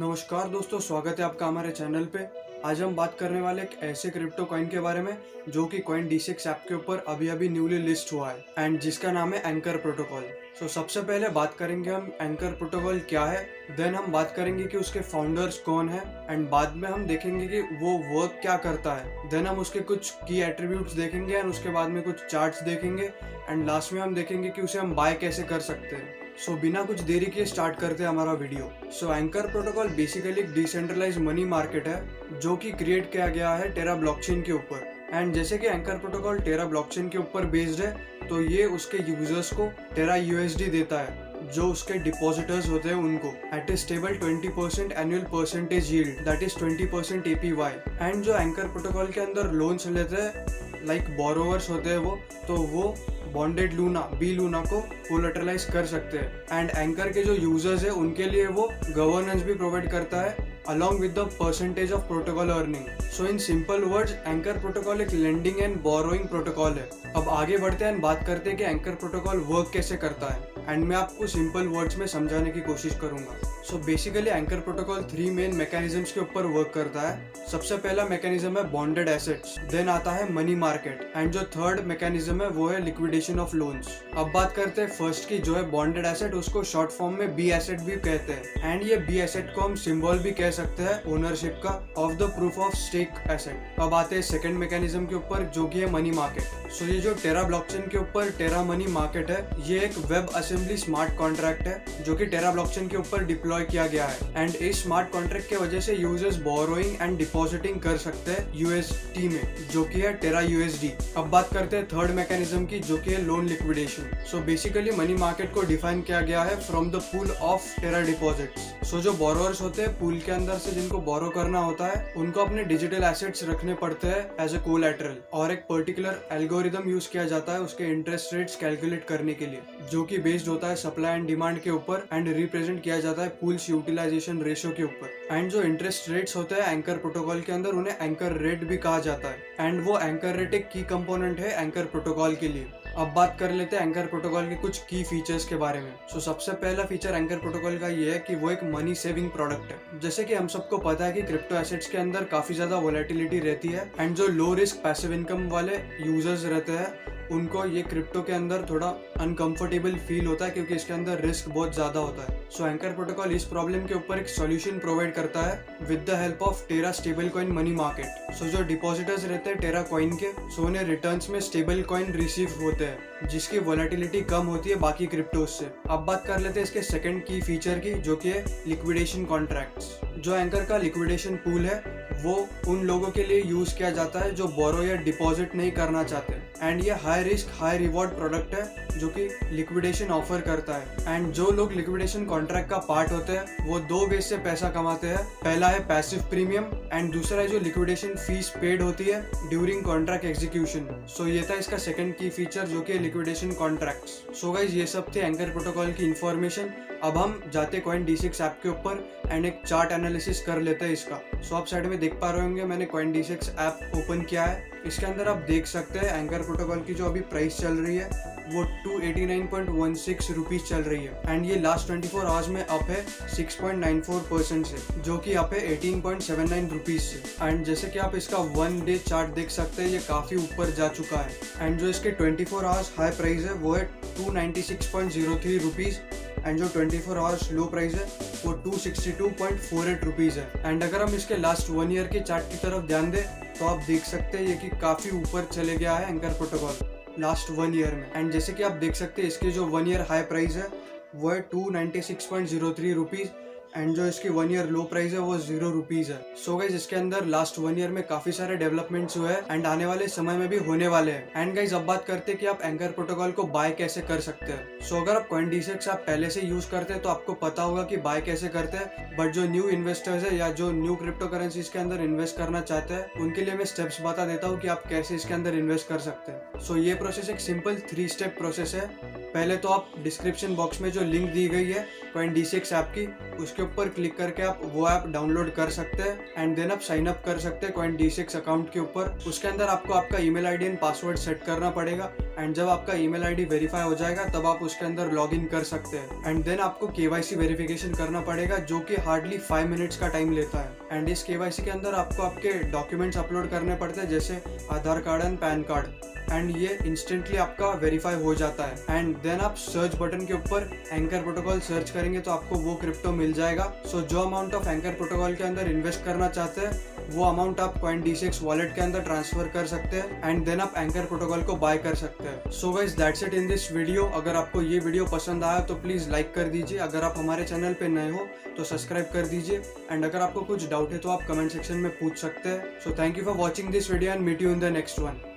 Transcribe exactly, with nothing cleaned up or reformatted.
नमस्कार दोस्तों, स्वागत है आपका हमारे चैनल पे। आज हम बात करने वाले एक ऐसे क्रिप्टो कॉइन के बारे में जो कि CoinDCX ऐप के ऊपर अभी अभी न्यूली लिस्ट हुआ है एंड जिसका नाम है एंकर प्रोटोकॉल। सो सबसे पहले बात करेंगे हम एंकर प्रोटोकॉल क्या है, देन हम बात करेंगे कि उसके फाउंडर्स कौन है एंड बाद में हम देखेंगे कि वो वर्क क्या करता है। देन हम उसके कुछ की एट्रीब्यूट्स देखेंगे एंड उसके बाद में कुछ चार्ट्स देखेंगे एंड लास्ट में हम देखेंगे कि उसे हम बाय कैसे कर सकते हैं। सो so, बिना कुछ देरी के स्टार्ट करते हैं हमारा video. So anchor protocol basically एक डिसेंट्रलाइज मनी मार्केट है जो कि क्रिएट किया गया है टेरा ब्लॉकचेन के ऊपर। एंड जैसे कि एंकर प्रोटोकॉल टेरा ब्लॉकचेन के ऊपर बेस्ड है तो ये उसके यूजर्स को टेरा यूएसडी देता है जो उसके डिपॉजिटर्स होते हैं उनको at a stable twenty percent annual percentage yield, that is twenty percent APY. And जो एंकर प्रोटोकॉल के अंदर लोन्स लेते हैं लाइक बोरोवर्स होते हैं वो तो वो बॉन्डेड लूना bLuna को कोलैटरलाइज कर सकते हैं। एंड एंकर के जो यूजर्स है उनके लिए वो गवर्नेंस भी प्रोवाइड करता है along with the percentage of protocol earning. So in simple words anchor protocol एक लेंडिंग एंड बोरोइंग प्रोटोकॉल है। अब आगे बढ़ते हैं और बात करते हैं कि एंकर प्रोटोकॉल वर्क कैसे करता है एंड मैं आपको सिंपल वर्ड्स में समझाने की कोशिश करूंगा। So basically anchor protocol three main mechanisms के ऊपर वर्क करता है। सबसे पहला मैकेनिज्म है बॉन्डेड एसेट्स, देन आता है मनी मार्केट एंड जो थर्ड मैकेनिज्म है वो है लिक्विडेशन ऑफ लोन्स। अब बात करते हैं फर्स्ट की जो है बॉन्डेड एसेट, उसको शॉर्ट फॉर्म में बी एसेट भी कहते हैं एंड ये बी एसेट को हम सिंबल भी कह सकते हैं ओनरशिप का of the proof of stake asset. अब आते हैं सेकंड मैकेनिज्म के ऊपर जो कि है मनी मार्केट। सो ये जो टेरा ब्लॉकचेन के ऊपर टेरा मनी मार्केट है ये एक वेब असेंबली स्मार्ट कॉन्ट्रैक्ट है जो कि टेरा ब्लॉकचेन के ऊपर डिप्लॉय किया गया है एंड इस स्मार्ट कॉन्ट्रैक्ट के वजह से यूजर्स बोरोइंग एंड डिपॉजिटिंग कर सकते हैं यूएसटी में जो कि है टेरा यूएसडी। अब बात करते हैं थर्ड मैकेनिज्म की जो कि है loan liquidation. So basically money market को डिफाइन किया गया है from the pool of Terra deposits. So जो बोरोअर्स होते हैं पूल के अंदर से जिनको बोरो करना होता है उनको अपने डिजिटल एसेट्स रखने पड़ते हैं एज ए कोलैटरल और एक पर्टिकुलर एल्गोरिदम यूज किया जाता है उसके इंटरेस्ट रेट्स कैलकुलेट करने के लिए जो कि बेस्ड होता है सप्लाई एंड डिमांड के ऊपर एंड रिप्रेजेंट किया जाता है पूल्स यूटिलाइजेशन रेशियो के ऊपर। एंड जो इंटरेस्ट रेट्स होते हैं एंकर प्रोटोकॉल के अंदर उन्हें एंकर रेट भी कहा जाता है एंड वो एंकर रेट एक की कंपोनेंट है एंकर प्रोटोकॉल के लिए। अब बात कर लेते हैं एंकर प्रोटोकॉल के कुछ की फीचर्स के बारे में। सो so, सबसे पहला फीचर एंकर प्रोटोकॉल का ये है कि वो एक मनी सेविंग प्रोडक्ट है। जैसे कि हम सबको पता है कि क्रिप्टो एसेट्स के अंदर काफी ज्यादा वोलेटिलिटी रहती है एंड जो लो रिस्क पैसिव इनकम वाले यूजर्स रहते हैं उनको ये क्रिप्टो के अंदर थोड़ा अनकंफर्टेबल फील होता है क्योंकि इसके अंदर रिस्क बहुत ज्यादा होता है। सो एंकर प्रोटोकॉल इस प्रॉब्लम के ऊपर एक सॉल्यूशन प्रोवाइड करता है with the help of Terra stable coin money market. So जो डिपॉजिटर्स रहते हैं टेरा कॉइन के सो उन्हें रिटर्न्स में स्टेबल कॉइन रिसीव होते हैं जिसकी वोलेटिलिटी कम होती है बाकी क्रिप्टोज से। अब बात कर लेते हैं इसके सेकेंड की फीचर की जो कि है लिक्विडेशन कॉन्ट्रैक्ट्स। जो एंकर का लिक्विडेशन पूल है वो उन लोगों के लिए यूज किया जाता है जो बोरो या डिपॉजिट नहीं करना चाहते एंड ये high risk high reward product है जो कि लिक्विडेशन ऑफर करता है। एंड जो लोग लिक्विडेशन कॉन्ट्रैक्ट का पार्ट होते हैं वो दो वे से पैसा कमाते हैं, पहला है पैसिव प्रीमियम एंड दूसरा है जो लिक्विडेशन फीस पेड होती है ड्यूरिंग कॉन्ट्रैक्ट एग्जीक्यूशन। सो ये था इसका सेकंड की फीचर जो कि लिक्विडेशन कॉन्ट्रैक्ट्स। सो गाइस ये सब थे एंकर प्रोटोकॉल की इन्फॉर्मेशन। अब हम जाते CoinDCX ऐप के ऊपर एंड एक चार्ट एनालिसिस कर लेते हैं इसका। सो आप साइड में देख पा रहे होंगे मैंने CoinDCX ऐप ओपन किया है। इसके अंदर आप देख सकते हैं एंकर प्रोटोकॉल की जो अभी प्राइस चल रही है वो two eighty nine point one six rupees चल रही है एंड ये लास्ट ट्वेंटी फोर आवर्स में अप है six point nine four percent से जो कि अप है eighteen point seven nine rupees से। एंड जैसे कि आप इसका वन डे चार्ट देख सकते हैं ये काफ़ी ऊपर जा चुका है एंड जो इसके twenty four hours high price है वो है two ninety six point zero three rupees and जो twenty four hours low price है वो two sixty two point four eight rupees है। एंड अगर हम इसके लास्ट वन ईयर के चार्ट की तरफ ध्यान दें तो आप देख सकते हैं ये कि काफ़ी ऊपर चले गया है anchor protocol last one year में। एंड जैसे कि आप देख सकते हैं इसके जो वन ईयर हाई प्राइस है वो है two ninety six point zero three rupees and जो इसकी वन ईयर लो प्राइस है वो जीरो रुपीज़ है। सो गाइज इसके अंदर लास्ट वन ईयर में काफ़ी सारे डेवलपमेंट्स हुए हैं एंड आने वाले समय में भी होने वाले हैं। एंड गाइज अब बात करते हैं कि आप एंकर प्रोटोकॉल को बाय कैसे कर सकते हैं। सो so, अगर आप CoinDCX आप पहले से यूज़ करते हैं तो आपको पता होगा कि बाय कैसे करते हैं, बट जो न्यू इन्वेस्टर्स है या जो न्यू क्रिप्टो करेंसीज के अंदर इन्वेस्ट करना चाहते हैं उनके लिए मैं स्टेप्स बता देता हूँ कि आप कैसे इसके अंदर इन्वेस्ट कर सकते हैं। सो so, ये प्रोसेस एक सिंपल थ्री स्टेप प्रोसेस है। पहले तो आप डिस्क्रिप्शन बॉक्स में जो लिंक दी गई है CoinDCX ऐप की उसके ऊपर क्लिक करके आप वो ऐप डाउनलोड कर सकते हैं एंड देन आप साइन अप कर सकते हैं CoinDCX अकाउंट के ऊपर। उसके अंदर आपको आपका email ID and password set करना पड़ेगा एंड जब आपका ईमेल आईडी वेरीफाई हो जाएगा तब आप उसके अंदर लॉगिन कर सकते हैं। एंड देन आपको केवाईसी वेरिफिकेशन करना पड़ेगा जो कि हार्डली फाइव मिनट्स का टाइम लेता है। एंड इस केवाईसी के अंदर आपको आपके डॉक्यूमेंट्स अपलोड करने पड़ते हैं जैसे Aadhaar card and PAN card, and ये इंस्टेंटली आपका वेरीफाई हो जाता है। एंड देन आप सर्च बटन के ऊपर एंकर प्रोटोकॉल सर्च करेंगे तो आपको वो क्रिप्टो मिल जाएगा। सो so, जो अमाउंट आप एंकर प्रोटोकॉल के अंदर इन्वेस्ट करना चाहते हैं वो अमाउंट आप CoinDCX वॉलेट के अंदर ट्रांसफर कर सकते हैं एंड देन आप एंकर प्रोटोकॉल को बाय कर सकते हैं। So guys that's it in this video. अगर आपको ये वीडियो पसंद आया तो प्लीज़ लाइक कर दीजिए, अगर आप हमारे चैनल पर नए हो तो सब्सक्राइब कर दीजिए, एंड अगर आपको कुछ डाउट है तो आप कमेंट सेक्शन में पूछ सकते हैं। So thank you for watching this video and meet you in the next one.